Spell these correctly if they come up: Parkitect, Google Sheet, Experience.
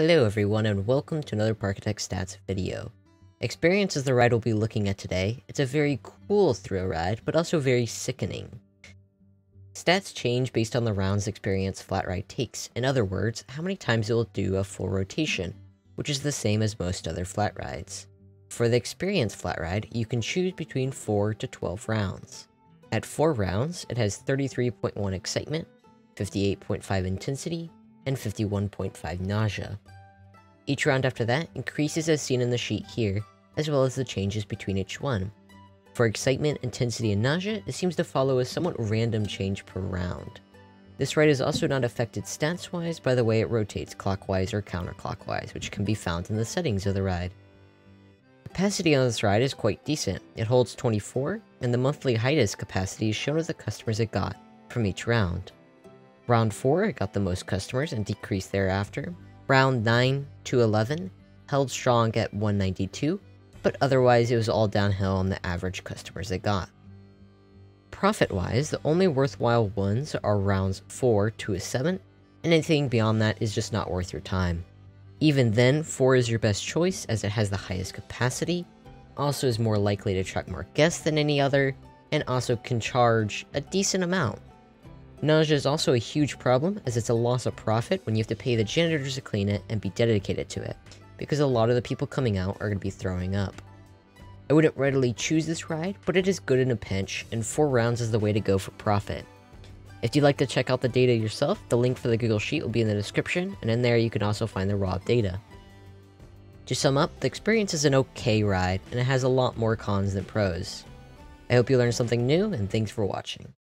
Hello everyone and welcome to another Parkitect Stats video. Experience is the ride we'll be looking at today. It's a very cool thrill ride, but also very sickening. Stats change based on the rounds Experience flat ride takes. In other words, how many times it will do a full rotation, which is the same as most other flat rides. For the Experience flat ride, you can choose between 4 to 12 rounds. At 4 rounds, it has 33.1 excitement, 58.5 intensity, and 51.5 nausea. Each round after that increases as seen in the sheet here, as well as the changes between each one. For excitement, intensity, and nausea, it seems to follow a somewhat random change per round. This ride is also not affected stats-wise by the way it rotates clockwise or counterclockwise, which can be found in the settings of the ride. Capacity on this ride is quite decent. It holds 24, and the monthly highest capacity is shown as the customers it got from each round. Round 4, it got the most customers and decreased thereafter. Round 9 to 11 held strong at 192, but otherwise it was all downhill on the average customers it got. Profit-wise, the only worthwhile ones are rounds 4 to 7, and anything beyond that is just not worth your time. Even then, 4 is your best choice as it has the highest capacity, also is more likely to attract more guests than any other, and also can charge a decent amount. Nausea is also a huge problem as it's a loss of profit when you have to pay the janitors to clean it and be dedicated to it, because a lot of the people coming out are going to be throwing up. I wouldn't readily choose this ride, but it is good in a pinch, and 4 rounds is the way to go for profit. If you'd like to check out the data yourself, the link for the Google Sheet will be in the description, and in there you can also find the raw data. To sum up, the Experience is an okay ride, and it has a lot more cons than pros. I hope you learned something new, and thanks for watching.